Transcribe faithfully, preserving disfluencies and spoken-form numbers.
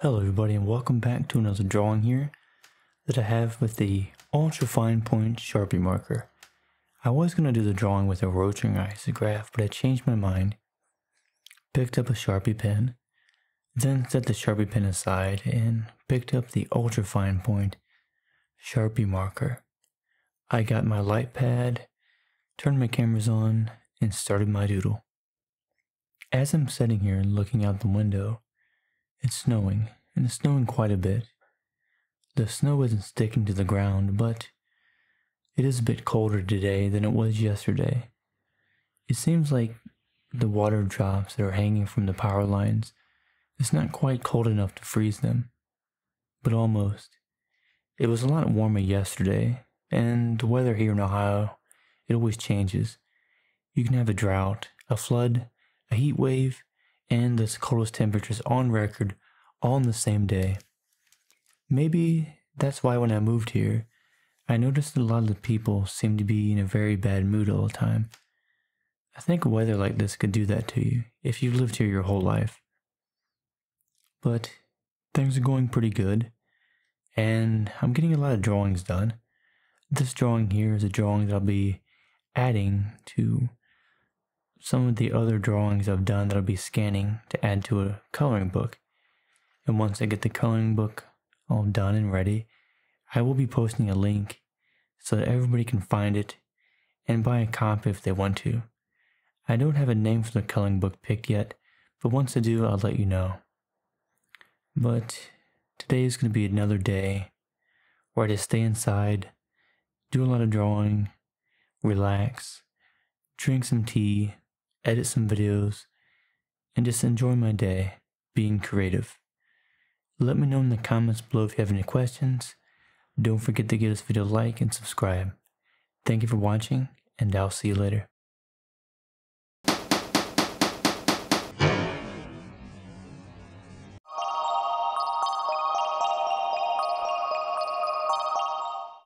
Hello everybody, and welcome back to another drawing here that I have with the ultra fine point Sharpie marker. I was going to do the drawing with a Rotring Isograph, but I changed my mind, picked up a Sharpie pen, then set the Sharpie pen aside and picked up the ultra fine point Sharpie marker. I got my light pad, turned my cameras on, and started my doodle. As I'm sitting here and looking out the window, it's snowing, and it's snowing quite a bit. The snow isn't sticking to the ground, but it is a bit colder today than it was yesterday. It seems like the water drops that are hanging from the power lines, it's not quite cold enough to freeze them, but almost. It was a lot warmer yesterday, and the weather here in Ohio, it always changes. You can have a drought, a flood, a heat wave, and the coldest temperatures on record all on the same day. Maybe that's why when I moved here, I noticed that a lot of the people seemed to be in a very bad mood all the time. I think weather like this could do that to you if you've lived here your whole life. But things are going pretty good, and I'm getting a lot of drawings done. This drawing here is a drawing that I'll be adding to some of the other drawings I've done that I'll be scanning to add to a coloring book. And once I get the coloring book all done and ready, I will be posting a link so that everybody can find it and buy a copy if they want to. I don't have a name for the coloring book picked yet, but once I do, I'll let you know. But today is going to be another day where I just stay inside, do a lot of drawing, relax, drink some tea, edit some videos, and just enjoy my day being creative. Let me know in the comments below if you have any questions. Don't forget to give this video a like and subscribe. Thank you for watching, and I'll see you later.